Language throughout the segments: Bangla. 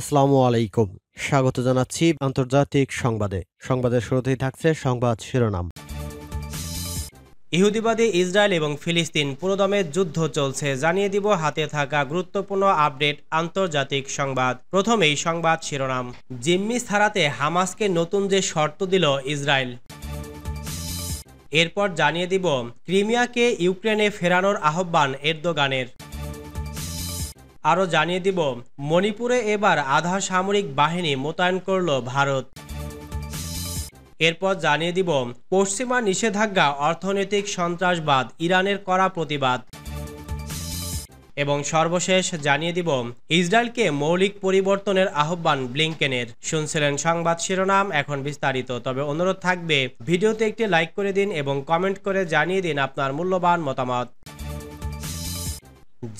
আসসালামু আলাইকুম, স্বাগত জানাচ্ছি আন্তর্জাতিক সংবাদে। সংবাদের শুরুতেই থাকছে সংবাদ শিরোনাম। ইহুদিবাদী ইসরায়েল এবং ফিলিস্তিন পুরোদমে যুদ্ধ চলছে, জানিয়ে দিব হাতে থাকা গুরুত্বপূর্ণ আপডেট আন্তর্জাতিক সংবাদ। প্রথমেই সংবাদ শিরোনাম, জিম্মি ছাড়াতে হামাসকে নতুন যে শর্ত দিল ইসরায়েল। এরপর জানিয়ে দিব ক্রিমিয়াকে ইউক্রেনে ফেরানোর আহ্বান এরদোগানের। আরও জানিয়ে দিব মণিপুরে এবার আধা সামরিক বাহিনী মোতায়েন করল ভারত। এরপর জানিয়ে দিব পশ্চিমা নিষেধাজ্ঞা, অর্থনৈতিক সন্ত্রাসবাদ, ইরানের কড়া প্রতিবাদ। এবং সর্বশেষ জানিয়ে দিব ইসরায়েলকে মৌলিক পরিবর্তনের আহ্বান ব্লিংকেনের। শুনছিলেন সংবাদ শিরোনাম, এখন বিস্তারিত। তবে অনুরোধ থাকবে ভিডিওতে একটি লাইক করে দিন এবং কমেন্ট করে জানিয়ে দিন আপনার মূল্যবান মতামত।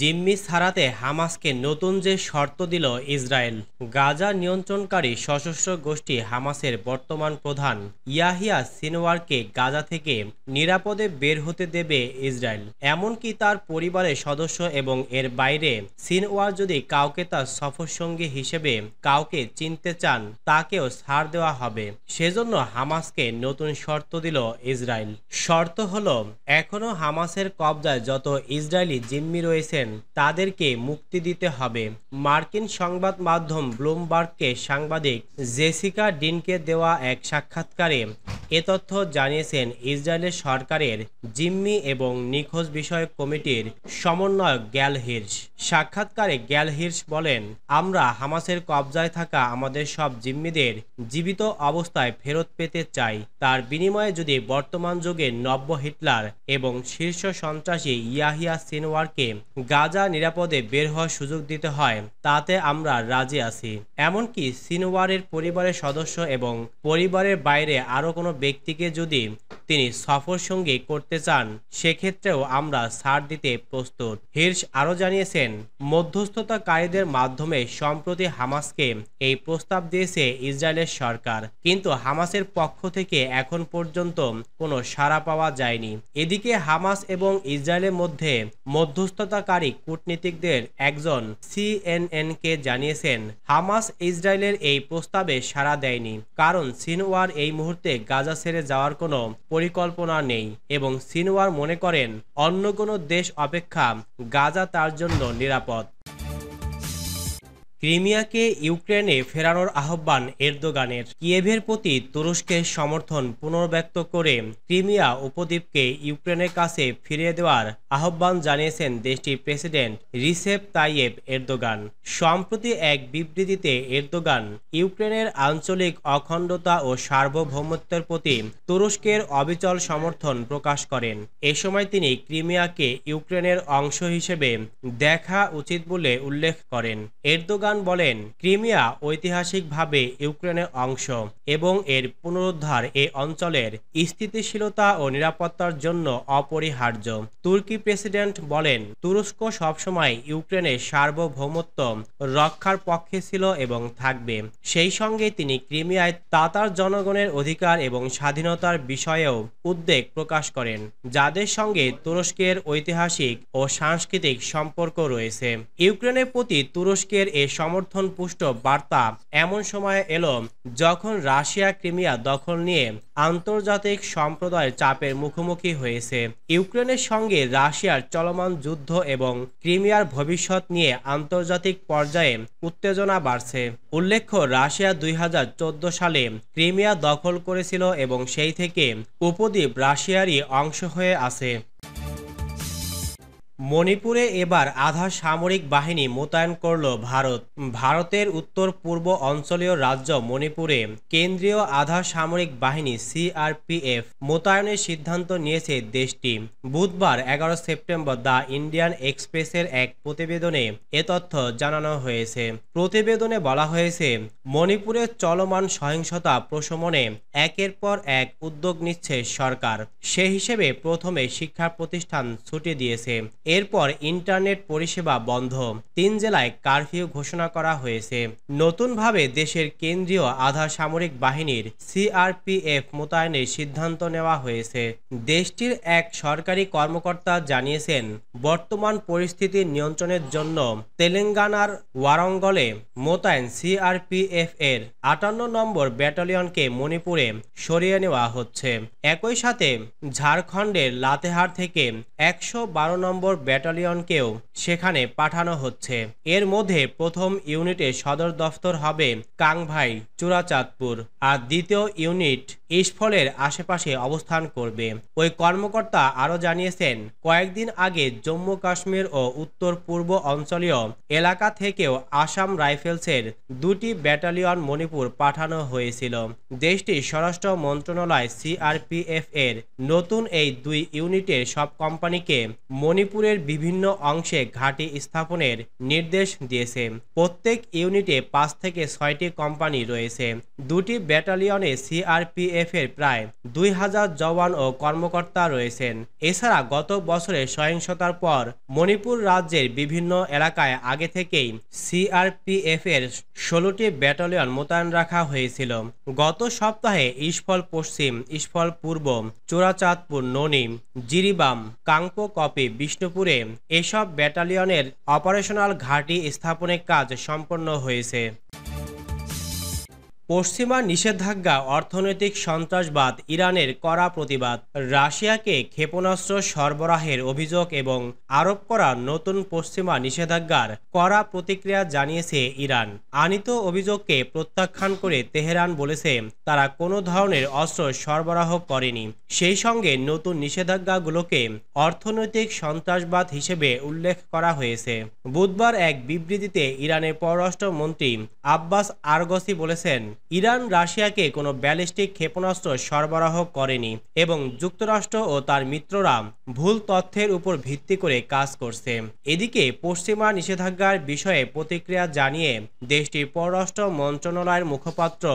জিম্মি ছাড়াতে হামাসকে নতুন যে শর্ত দিল ইসরায়েল। গাজা নিয়ন্ত্রণকারী সশস্ত্র গোষ্ঠী হামাসের বর্তমান প্রধান ইয়াহিয়া সিনওয়ারকে গাজা থেকে নিরাপদে বের হতে দেবে ইসরায়েল। এমনকি তার পরিবারের সদস্য এবং এর বাইরে সিনওয়ার যদি কাউকে তার সফরসঙ্গী হিসেবে কাউকে চিনতে চান, তাকেও ছাড় দেওয়া হবে। সেজন্য হামাসকে নতুন শর্ত দিল ইসরায়েল। শর্ত হলো, এখনও হামাসের কবজায় যত ইসরায়েলি জিম্মি রয়েছে তাদেরকে মুক্তি দিতে হবে। মার্কিন সংবাদ মাধ্যম ব্লুমবার্গকে সাংবাদিক জেসিকা ডিনকে দেওয়া এক সাক্ষাৎকারে এ তথ্য জানিয়েছেন ইসরায়েলের সরকারের জিম্মি এবং নিখোঁজ বিষয়ক কমিটির সমন্বয়ক গ্যাল হির্স। সাক্ষাৎকারে গ্যাল হির্স বলেন, আমরা হামাসের কবজায় থাকা আমাদের সব জিম্মিদের জীবিত অবস্থায় ফেরত পেতে চাই। তার বিনিময়ে যদি বর্তমান যুগে নব্য হিটলার এবং শীর্ষ সন্ত্রাসী ইয়াহিয়া সিনওয়ারকে গাজা নিরাপদে বের হওয়ার সুযোগ দিতে হয়, তাতে আমরা রাজি আছি। এমনকি সিনওয়ারের পরিবারের সদস্য এবং পরিবারের বাইরে আরও কোনো ব্যক্তিকে যদি তিনি সফরসঙ্গী করতে চান, সেক্ষেত্রেও আমরা ছাড় দিতে প্রস্তুত। হির্স আরও জানিয়েছেন, মধ্যস্থতাকারীদের মাধ্যমে সম্প্রতি হামাসকে এই প্রস্তাব দিয়েছে ইসরায়েলের সরকার, কিন্তু হামাসের পক্ষ থেকে এখন পর্যন্ত কোনো সাড়া পাওয়া যায়নি। এদিকে হামাস এবং ইসরায়েলের মধ্যে মধ্যস্থতাকারী কূটনীতিকদের একজন সিএনএনকে জানিয়েছেন, হামাস ইসরায়েলের এই প্রস্তাবে সাড়া দেয়নি, কারণ সিনওয়ার এই মুহূর্তে গাজা ছেড়ে যাওয়ার কোনো পরিকল্পনা নেই এবং সিনওয়ার মনে করেন অন্য কোনো দেশ অপেক্ষা গাজা তার জন্য নিরাপদ। ক্রিমিয়াকে ইউক্রেনে ফেরানোর আহ্বান এরদোগানের। কিয়েভের প্রতি তুরস্কের সমর্থন পুনর্ব্যক্ত করে ক্রিমিয়া উপদ্বীপকে ইউক্রেনের কাছে ফিরিয়ে দেওয়ার আহ্বান জানিয়েছেন দেশটির প্রেসিডেন্ট রিসেপ তাইয়েপ এরদোগান। সম্প্রতি এক বিবৃতিতে এরদোগান ইউক্রেনের আঞ্চলিক অখণ্ডতা ও সার্বভৌমত্বের প্রতি তুরস্কের অবিচল সমর্থন প্রকাশ করেন। এ সময় তিনি ক্রিমিয়াকে ইউক্রেনের অংশ হিসেবে দেখা উচিত বলে উল্লেখ করেন। এরদোগান বলেন, ক্রিমিয়া ঐতিহাসিকভাবে ইউক্রেনের অংশ এবং এর পুনরুদ্ধার এ অঞ্চলের স্থিতিশীলতা ও নিরাপত্তার জন্য অপরিহার্য। তুর্কি প্রেসিডেন্ট বলেন, তুরস্ক সবসময় ইউক্রেনের সার্বভৌমত্ব রক্ষার পক্ষে ছিল এবং থাকবে। সেই সঙ্গে তিনি ক্রিমিয়ায় তাতার জনগণের অধিকার এবং স্বাধীনতার বিষয়েও উদ্বেগ প্রকাশ করেন, যাদের সঙ্গে তুরস্কের ঐতিহাসিক ও সাংস্কৃতিক সম্পর্ক রয়েছে। ইউক্রেনের প্রতি তুরস্কের এ সমর্থন পুষ্ট বার্তা এমন সময়ে এলো যখন রাশিয়া ক্রিমিয়া দখল নিয়ে আন্তর্জাতিক সম্প্রদায়ের চাপের মুখোমুখি হয়েছে। ইউক্রেনের সঙ্গে রাশিয়ার চলমান যুদ্ধ এবং ক্রিমিয়ার ভবিষ্যৎ নিয়ে আন্তর্জাতিক পর্যায়ে উত্তেজনা বাড়ছে। উল্লেখ্য, রাশিয়া 2014 সালে ক্রিমিয়া দখল করেছিল এবং সেই থেকে উপদ্বীপ রাশিয়ারই অংশ হয়ে আছে। মণিপুরে এবার আধা সামরিক বাহিনী মোতায়েন করল ভারত। ভারতের উত্তর পূর্ব অঞ্চলীয় রাজ্য মণিপুরে কেন্দ্রীয় আধা সামরিক বাহিনী সিআরপিএফ মোতায়েনের সিদ্ধান্ত নিয়েছে দেশটি। বুধবার 11 সেপ্টেম্বর দ্য ইন্ডিয়ান এক্সপ্রেসের এক প্রতিবেদনে এ তথ্য জানানো হয়েছে। প্রতিবেদনে বলা হয়েছে, মণিপুরের চলমান সহিংসতা প্রশমনে একের পর এক উদ্যোগ নিচ্ছে সরকার। সে হিসেবে প্রথমে শিক্ষা প্রতিষ্ঠান ছুটি দিয়েছে। এরপর ইন্টারনেট পরিষেবা বন্ধ। 3 জেলায় কারফিউ ঘোষণা করা হয়েছে। নতুনভাবে দেশের কেন্দ্রীয় আধা সামরিক বাহিনীর CRPF মোতায়েনের সিদ্ধান্ত নেওয়া হয়েছে। দেশটির এক সরকারি কর্মকর্তা জানিয়েছেন, বর্তমান পরিস্থিতি নিয়ন্ত্রণের জন্য তেলেঙ্গানার ওয়ারাঙ্গলে মোতায়েন CRPF এর 58 নম্বর ব্যাটালিয়নকে মণিপুরে সরিয়ে নেওয়া হচ্ছে। একই সাথে ঝাড়খণ্ডের লাতেহার থেকে 112 নম্বর ব্যাটালিয়নকেও সেখানে পাঠানো হচ্ছে। এর মধ্যে প্রথম ইউনিটের সদর দফতর হবে কাংভাই চূড়াচাঁদপুর, আর দ্বিতীয় ইউনিট ইম্ফলের আশেপাশে অবস্থান করবে। ওই কর্মকর্তা আরও জানিয়েছেন, কয়েকদিন আগে জম্মু কাশ্মীর ও উত্তর পূর্ব অঞ্চলীয় এলাকা থেকেও আসাম রাইফেলসের 2টি ব্যাটালিয়ন মণিপুর পাঠানো হয়েছিল। দেশটির স্বরাষ্ট্র মন্ত্রণালয় CRPF এর নতুন এই 2 ইউনিটের সব কোম্পানিকে মণিপুরের বিভিন্ন অংশে ঘাঁটি স্থাপনের নির্দেশ দিয়েছে। প্রত্যেক ইউনিটে 5 থেকে 6টি কোম্পানি রয়েছে। 2টি ব্যাটালিয়নে CRPF এর প্রায় 2000 জওয়ান ও কর্মকর্তা রয়েছেন। এছাড়া গত বছরের সহিংসতার পর মণিপুর রাজ্যের বিভিন্ন এলাকায় আগে থেকেই CRPF এর 16টি ব্যাটালিয়ন মোতায়েন রাখা হয়েছিল। গত সপ্তাহে ইম্ফল পশ্চিম, ইম্ফল পূর্ব, চূড়াচাঁদপুর, ননি, জিরিবাম, কাংপো কপি, বিষ্ণুপুরে এসব ব্যাটালিয়নের অপারেশনাল ঘাঁটি স্থাপনের কাজ সম্পন্ন হয়েছে। পশ্চিমা নিষেধাজ্ঞা, অর্থনৈতিক সন্ত্রাসবাদ, ইরানের কড়া প্রতিবাদ। রাশিয়াকে ক্ষেপণাস্ত্র সরবরাহের অভিযোগ এবং আরোপ করা নতুন পশ্চিমা নিষেধাজ্ঞার কড়া প্রতিক্রিয়া জানিয়েছে ইরান। আনিত অভিযোগকে প্রত্যাখ্যান করে তেহরান বলেছে, তারা কোনো ধরনের অস্ত্র সরবরাহ করেনি। সেই সঙ্গে নতুন নিষেধাজ্ঞাগুলোকে অর্থনৈতিক সন্ত্রাসবাদ হিসেবে উল্লেখ করা হয়েছে। বুধবার এক বিবৃতিতে ইরানের পররাষ্ট্রমন্ত্রী আব্বাস আরগচি বলেছেন, ইরান রাশিয়াকে কোনো ব্যালিস্টিক ক্ষেপণাস্ত্র সরবরাহ করেনি এবং যুক্তরাষ্ট্র ও তার মিত্ররা ভুল তথ্যের উপর ভিত্তি করে কাজ করছে। এদিকে পশ্চিমা নিষেধাজ্ঞার বিষয়ে প্রতিক্রিয়া জানিয়ে দেশটির পররাষ্ট্র মন্ত্রণালয়ের মুখপাত্র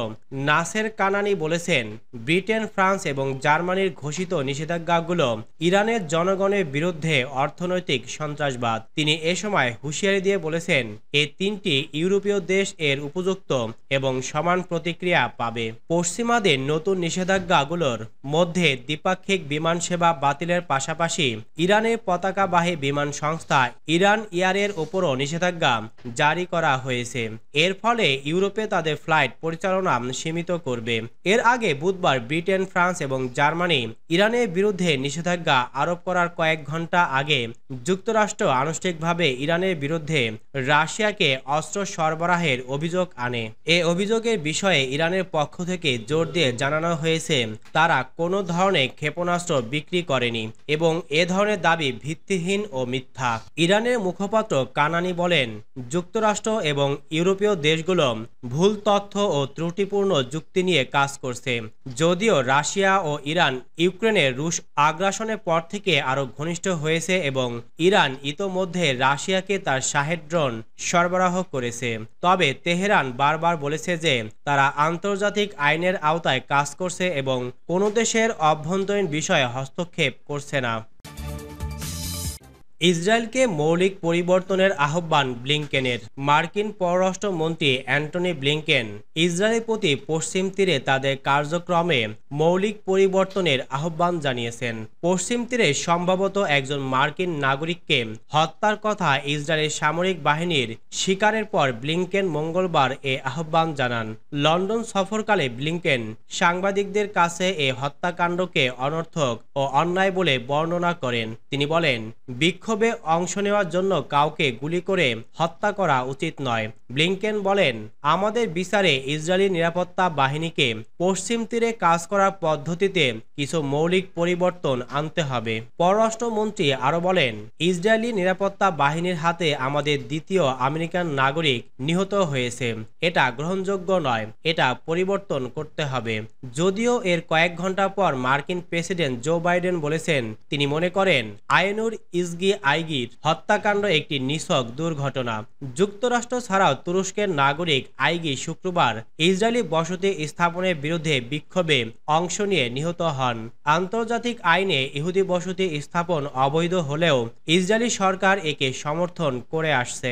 নাসের কানানি বলেছেন, ব্রিটেন, ফ্রান্স এবং জার্মানির ঘোষিত নিষেধাজ্ঞাগুলো ইরানের জনগণের বিরুদ্ধে অর্থনৈতিক সন্ত্রাসবাদ। তিনি এ সময় হুঁশিয়ারি দিয়ে বলেছেন, এ 3টি ইউরোপীয় দেশ এর উপযুক্ত এবং সমান প্রতিক্রিয়া পাবে। পশ্চিমাদের নতুন নিষেধাজ্ঞাগুলোর মধ্যে দ্বিপাক্ষিক বিমান সেবা বাতিলের পাশাপাশি ইরানের পতাকাবাহী বিমান সংস্থা ইরান এয়ারের ওপরও নিষেধাজ্ঞা জারি করা হয়েছে। এর ফলে ইউরোপে তাদের ফ্লাইট পরিচালনা সীমিত করবে। এর আগে বুধবার ব্রিটেন, ফ্রান্স এবং জার্মানি ইরানের বিরুদ্ধে নিষেধাজ্ঞা আরোপ করার কয়েক ঘন্টা আগে যুক্তরাষ্ট্র আনুষ্ঠানিকভাবে ইরানের বিরুদ্ধে রাশিয়াকে অস্ত্র সরবরাহের অভিযোগ আনে। এ অভিযোগের বিষয়ে ইরানের পক্ষ থেকে জোর দিয়ে জানানো হয়েছে, তারা কোনো ধরনের ক্ষেপণাস্ত্র বিক্রি করেনি এবং এ ধরনের দাবি ভিত্তিহীন ও মিথ্যা। ইরানের মুখপাত্র কানানি বলেন, যুক্তরাষ্ট্র এবং ইউরোপীয় দেশগুলো ভুল তথ্য ও ত্রুটিপূর্ণ যুক্তি নিয়ে কাজ করছে। যদিও রাশিয়া ও ইরান ইউক্রেনের রুশ আগ্রাসনের পর থেকে আরও ঘনিষ্ঠ হয়েছে এবং ইরান ইতোমধ্যে রাশিয়াকে তার শাহেদ ড্রোন সরবরাহ করেছে, তবে তেহরান বারবার বলেছে যে তারা আন্তর্জাতিক আইনের আওতায় কাজ করছে এবং কোনো দেশের অভ্যন্তরীণ বিষয়ে হস্তক্ষেপ করছে না। ইসরায়েলকে মৌলিক পরিবর্তনের আহ্বান ব্লিংকেনের। মার্কিন পররাষ্ট্রমন্ত্রী অ্যান্টনি ব্লিংকেন ইসরায়েলের প্রতি পশ্চিম তীরে তাদের কার্যক্রমে মৌলিক পরিবর্তনের আহ্বান জানিয়েছেন। পশ্চিম তীরে সম্ভবত একজন মার্কিন নাগরিককে হত্যার কথা ইসরায়েলের সামরিক বাহিনীর শিকারের পর ব্লিংকেন মঙ্গলবার এ আহ্বান জানান। লন্ডন সফরকালে ব্লিংকেন সাংবাদিকদের কাছে এ হত্যাকাণ্ডকে অনর্থক ও অন্যায় বলে বর্ণনা করেন। তিনি বলেন, বিক্ষোভে অংশ নেওয়ার জন্য কাউকে গুলি করে হত্যা করা উচিত নয়। ব্লিংকেন বলেন, আমাদের বিচারে ইসরায়েলি নিরাপত্তা বাহিনীকে পশ্চিম তীরে কাজ করার পদ্ধতিতে কিছু মৌলিক পরিবর্তন আনতে হবে। পররাষ্ট্রমন্ত্রী আরও বলেন, ইসরায়েলি নিরাপত্তা বাহিনীর হাতে আমাদের 2য় আমেরিকান নাগরিক নিহত হয়েছে। এটা গ্রহণযোগ্য নয়। এটা পরিবর্তন করতে হবে। যদিও এর কয়েক ঘন্টা পর মার্কিন প্রেসিডেন্ট জো বাইডেন বলেছেন, তিনি মনে করেন আইনুর ইসগি আইগির হত্যাকাণ্ড একটি নিছক দুর্ঘটনা। যুক্তরাষ্ট্র ছাড়াও তুরস্কের নাগরিক আইগি শুক্রবার ইসরায়েলি বসতি স্থাপনের বিরুদ্ধে বিক্ষোভে অংশ নিয়ে নিহত হন। আন্তর্জাতিক আইনে ইহুদি বসতি স্থাপন অবৈধ হলেও ইসরায়েলি সরকার একে সমর্থন করে আসছে।